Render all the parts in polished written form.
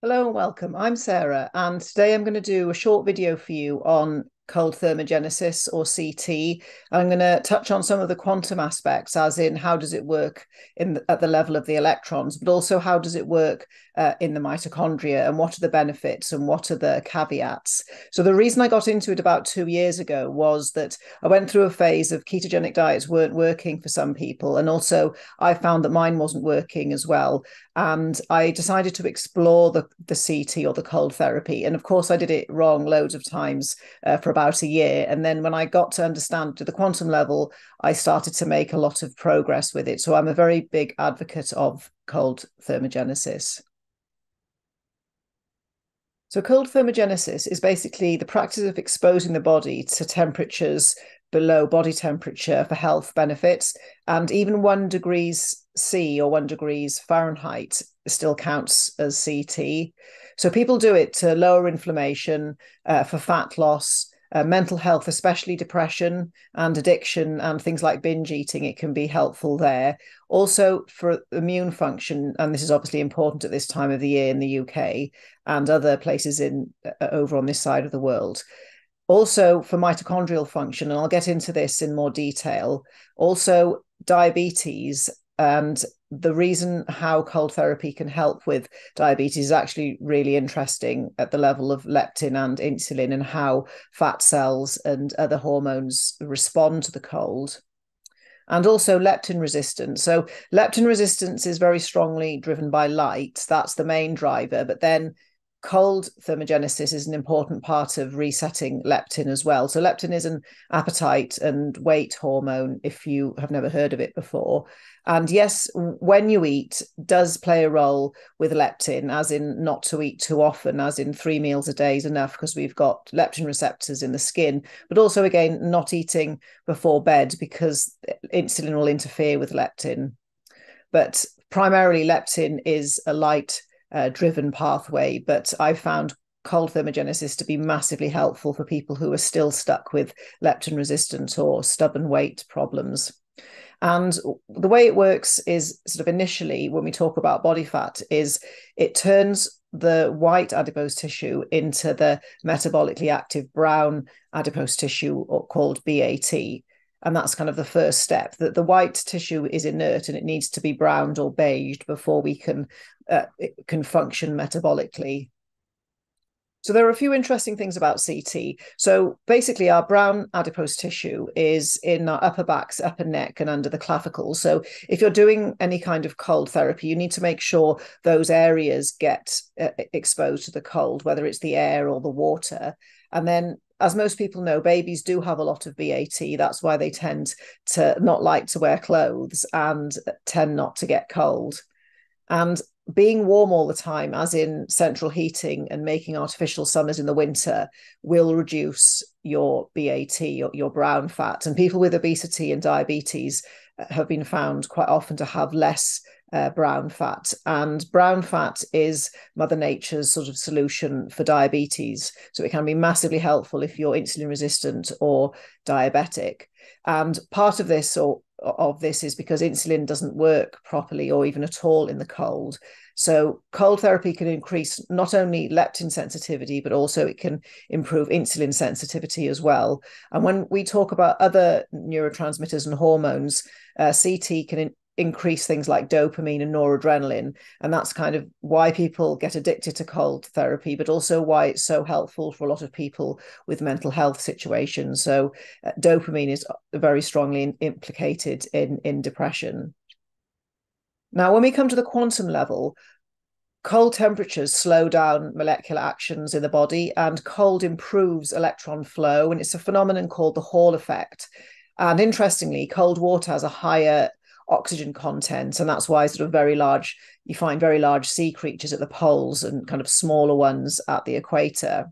Hello and welcome. I'm Sarah, and today I'm going to do a short video for you on cold thermogenesis, or CT. I'm going to touch on some of the quantum aspects, as in how does it work at the level of the electrons, but also how does it work in the mitochondria, and what are the benefits and what are the caveats. So the reason I got into it about 2 years ago was that I went through a phase of ketogenic diets weren't working for some people, and also I found that mine wasn't working as well. And I decided to explore the CT, or the cold therapy. And of course, I did it wrong loads of times for about a year. And then when I got to understand to the quantum level, I started to make a lot of progress with it. So I'm a very big advocate of cold thermogenesis. So cold thermogenesis is basically the practice of exposing the body to temperatures below body temperature for health benefits, and even 1 degree C or 1 degree Fahrenheit still counts as CT. So people do it to lower inflammation, for fat loss, mental health, especially depression and addiction and things like binge eating. It can be helpful there. Also for immune function, and this is obviously important at this time of the year in the UK and other places in over on this side of the world. Also for mitochondrial function, and I'll get into this in more detail. Also diabetes, and the reason how cold therapy can help with diabetes is actually really interesting at the level of leptin and insulin, and how fat cells and other hormones respond to the cold. And also leptin resistance. So leptin resistance is very strongly driven by light. That's the main driver. But then cold thermogenesis is an important part of resetting leptin as well. So leptin is an appetite and weight hormone, if you have never heard of it before. And yes, when you eat does play a role with leptin, as in not to eat too often, as in 3 meals a day is enough, because we've got leptin receptors in the skin, but also again, not eating before bed because insulin will interfere with leptin. But primarily leptin is a light driven pathway, but I found cold thermogenesis to be massively helpful for people who are still stuck with leptin resistance or stubborn weight problems. And the way it works is sort of initially when we talk about body fat is it turns the white adipose tissue into the metabolically active brown adipose tissue, or called BAT. And that's kind of the first step, that the white tissue is inert and it needs to be browned or beiged before we can function metabolically. So there are a few interesting things about CT. So basically our brown adipose tissue is in our upper backs, upper neck, and under the clavicles. So if you're doing any kind of cold therapy, you need to make sure those areas get exposed to the cold, whether it's the air or the water. And then, as most people know, babies do have a lot of BAT. That's why they tend to not like to wear clothes and tend not to get cold. And being warm all the time, as in central heating and making artificial summers in the winter, will reduce your BAT, your brown fat. And people with obesity and diabetes have been found quite often to have less brown fat. And brown fat is Mother Nature's sort of solution for diabetes. So it can be massively helpful if you're insulin resistant or diabetic. And part of this is because insulin doesn't work properly or even at all in the cold. So cold therapy can increase not only leptin sensitivity, but also it can improve insulin sensitivity as well. And when we talk about other neurotransmitters and hormones, CT can increase things like dopamine and noradrenaline. And that's kind of why people get addicted to cold therapy, but also why it's so helpful for a lot of people with mental health situations. So dopamine is very strongly implicated in depression. Now, when we come to the quantum level, cold temperatures slow down molecular actions in the body, and cold improves electron flow. And it's a phenomenon called the Hall effect. And interestingly, cold water has a higher oxygen content, and that's why sort of you find very large sea creatures at the poles and kind of smaller ones at the equator.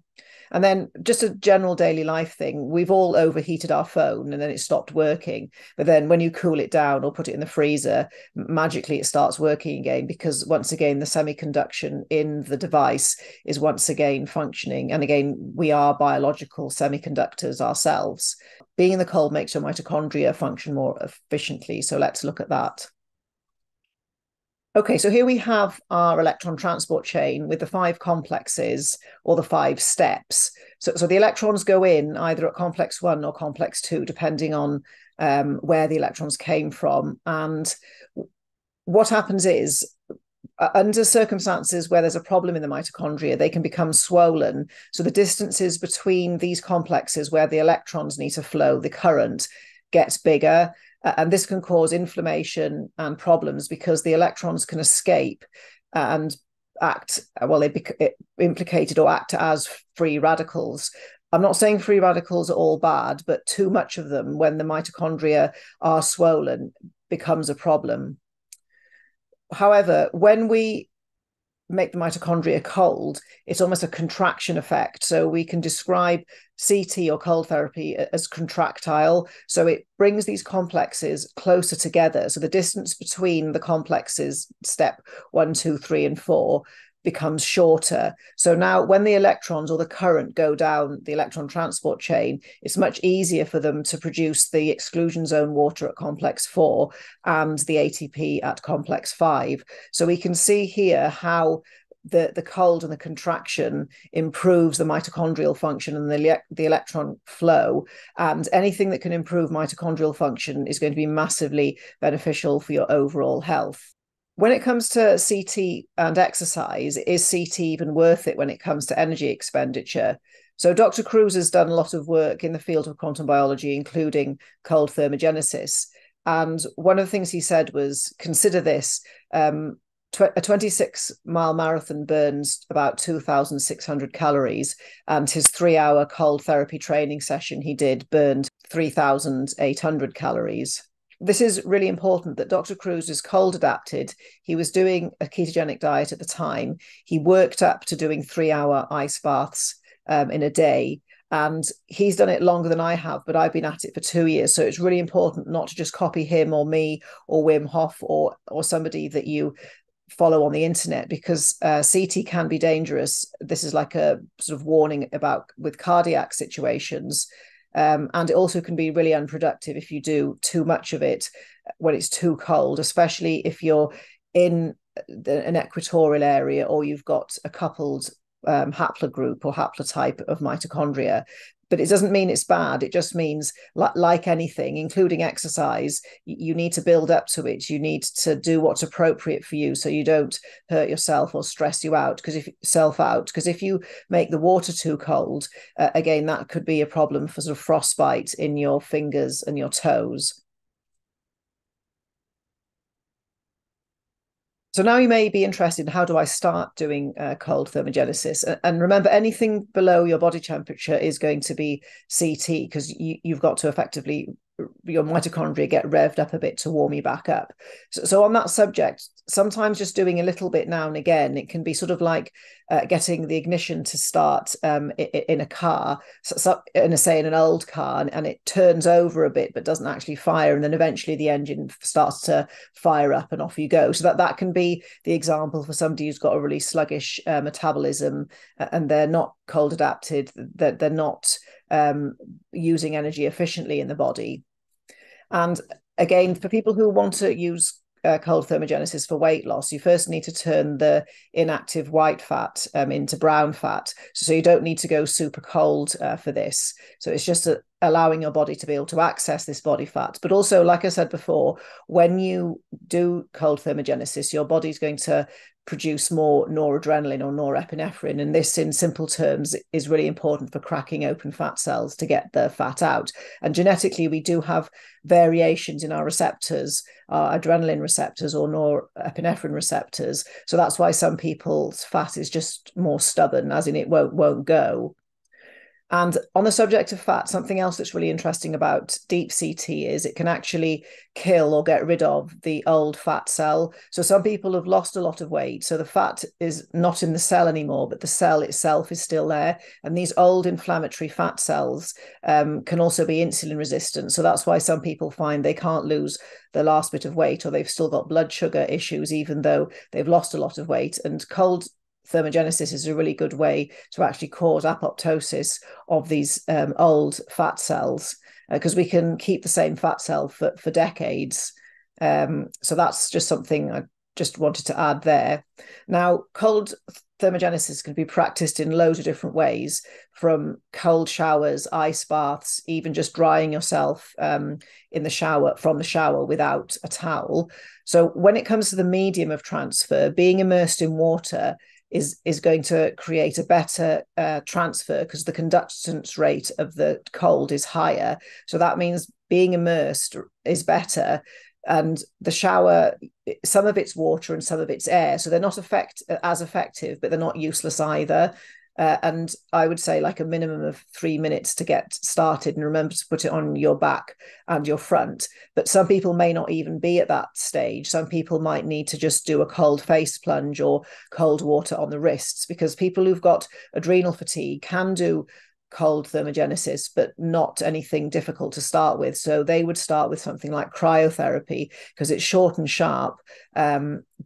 And then just a general daily life thing, we've all overheated our phone and then it stopped working. But then when you cool it down or put it in the freezer, magically it starts working again, because once again, the semiconductor in the device is once again functioning. And again, we are biological semiconductors ourselves. Being in the cold makes your mitochondria function more efficiently. So let's look at that. Okay, so here we have our electron transport chain with the five complexes or the five steps. So the electrons go in either at complex 1 or complex 2, depending on where the electrons came from. And what happens is, under circumstances where there's a problem in the mitochondria, they can become swollen. So the distances between these complexes where the electrons need to flow, the current gets bigger, and this can cause inflammation and problems because the electrons can escape and act, well, they become implicated or act as free radicals. I'm not saying free radicals are all bad, but too much of them when the mitochondria are swollen becomes a problem. However, when we make the mitochondria cold, it's almost a contraction effect. So we can describe CT or cold therapy as contractile. So it brings these complexes closer together. So the distance between the complexes, step 1, 2, 3, and 4, becomes shorter. So now when the electrons or the current go down the electron transport chain, it's much easier for them to produce the exclusion zone water at complex 4 and the ATP at complex 5. So we can see here how the cold and the contraction improves the mitochondrial function and the electron flow. And anything that can improve mitochondrial function is going to be massively beneficial for your overall health. When it comes to CT and exercise, is CT even worth it when it comes to energy expenditure? So Dr. Cruz has done a lot of work in the field of quantum biology, including cold thermogenesis. And one of the things he said was, consider this, a 26-mile marathon burns about 2,600 calories, and his 3-hour cold therapy training session he did burned 3,800 calories. This is really important that Dr. Cruz is cold adapted. He was doing a ketogenic diet at the time. He worked up to doing 3-hour ice baths in a day. And he's done it longer than I have, but I've been at it for 2 years. So it's really important not to just copy him or me or Wim Hof or somebody that you follow on the internet, because CT can be dangerous. This is like a sort of warning about with cardiac situations. And it also can be really unproductive if you do too much of it when it's too cold, especially if you're in an equatorial area or you've got a coupled haplogroup or haplotype of mitochondria. But it doesn't mean it's bad. It just means, like anything, including exercise, you need to build up to it. You need to do what's appropriate for you so you don't hurt yourself or stress yourself out. Because if you make the water too cold, again, that could be a problem for sort of frostbite in your fingers and your toes. So now you may be interested in, how do I start doing cold thermogenesis? And remember, anything below your body temperature is going to be CT, because you've got to effectively, your mitochondria get revved up a bit to warm you back up. So on that subject, sometimes just doing a little bit now and again, it can be sort of like getting the ignition to start in a car, in an old car, and it turns over a bit but doesn't actually fire, and then eventually the engine starts to fire up and off you go. So that can be the example for somebody who's got a really sluggish metabolism, and they're not cold adapted, that they're not using energy efficiently in the body. And again, for people who want to use cold thermogenesis for weight loss, you first need to turn the inactive white fat into brown fat. So you don't need to go super cold for this. So it's just allowing your body to be able to access this body fat. But also, like I said before, when you do cold thermogenesis, your body's going to produce more noradrenaline or norepinephrine. And this, in simple terms, is really important for cracking open fat cells to get the fat out. And genetically, we do have variations in our receptors, our adrenaline receptors or norepinephrine receptors. So that's why some people's fat is just more stubborn, as in it won't go. And on the subject of fat, something else that's really interesting about deep CT is it can actually kill or get rid of the old fat cell. So some people have lost a lot of weight, so the fat is not in the cell anymore, but the cell itself is still there. And these old inflammatory fat cells can also be insulin resistant. So that's why some people find they can't lose the last bit of weight, or they've still got blood sugar issues, even though they've lost a lot of weight. And cold thermogenesis is a really good way to actually cause apoptosis of these old fat cells, because we can keep the same fat cell for decades. So that's just something I just wanted to add there. Now, cold thermogenesis can be practiced in loads of different ways, from cold showers, ice baths, even just drying yourself in the shower, from the shower without a towel. So when it comes to the medium of transfer, being immersed in water is going to create a better transfer, because the conductance rate of the cold is higher. So that means being immersed is better. And the shower, some of it's water and some of it's air, so they're not as effective, but they're not useless either. And I would say like a minimum of 3 minutes to get started, and remember to put it on your back and your front. But some people may not even be at that stage. Some people might need to just do a cold face plunge or cold water on the wrists, because people who've got adrenal fatigue can do cold thermogenesis, but not anything difficult to start with. So they would start with something like cryotherapy, because it's short and sharp,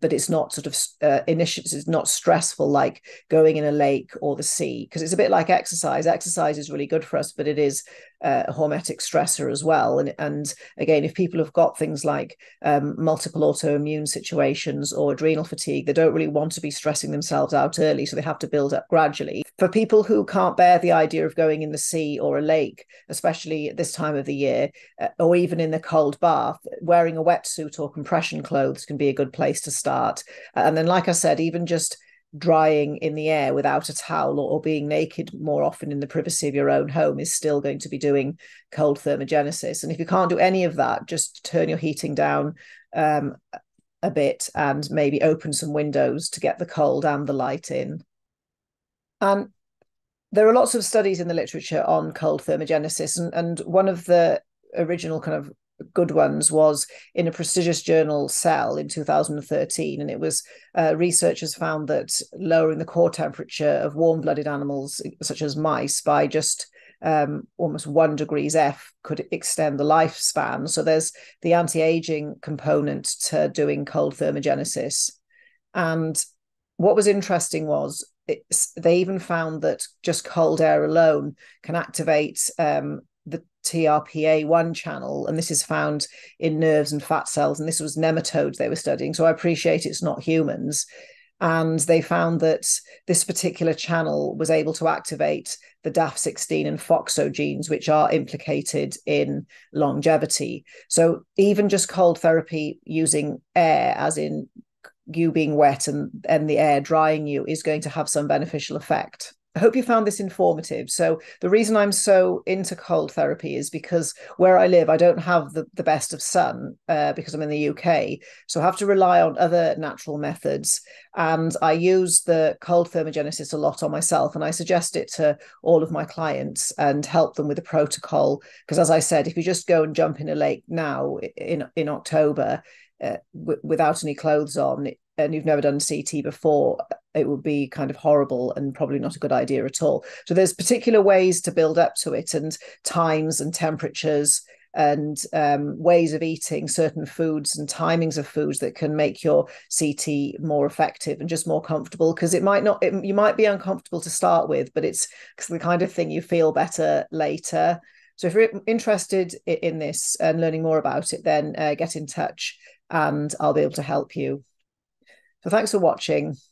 but it's not sort of it's not stressful like going in a lake or the sea, because it's a bit like exercise. Exercise is really good for us, but it is a hormetic stressor as well. And again, if people have got things like multiple autoimmune situations or adrenal fatigue, they don't really want to be stressing themselves out early, so they have to build up gradually. For people who can't bear the idea of going in the sea or a lake, especially at this time of the year, or even in the cold bath, wearing a wetsuit or compression clothes can be a good place to start. And then, like I said, even just drying in the air without a towel, or being naked more often in the privacy of your own home, is still going to be doing cold thermogenesis. And if you can't do any of that, just turn your heating down a bit and maybe open some windows to get the cold and the light in. And there are lots of studies in the literature on cold thermogenesis, and one of the original kind of good ones was in a prestigious journal, Cell, in 2013, and it was researchers found that lowering the core temperature of warm-blooded animals such as mice by just almost 1 degree F could extend the lifespan. So there's the anti-aging component to doing cold thermogenesis. And what was interesting was they even found that just cold air alone can activate the TRPA1 channel, and this is found in nerves and fat cells, and this was nematodes they were studying, so I appreciate it's not humans. And they found that this particular channel was able to activate the DAF16 and FOXO genes, which are implicated in longevity. So even just cold therapy using air, as in you being wet and the air drying you, is going to have some beneficial effect. I hope you found this informative. So the reason I'm so into cold therapy is because where I live, I don't have the best of sun because I'm in the UK. So I have to rely on other natural methods. And I use the cold thermogenesis a lot on myself, and I suggest it to all of my clients and help them with a protocol. Because as I said, if you just go and jump in a lake now in October without any clothes on, and you've never done CT before, it would be kind of horrible and probably not a good idea at all. So there's particular ways to build up to it, and times and temperatures and ways of eating certain foods and timings of foods that can make your CT more effective and just more comfortable, because you might be uncomfortable to start with, but it's the kind of thing you feel better later. So if you're interested in this and learning more about it, then get in touch and I'll be able to help you. So thanks for watching.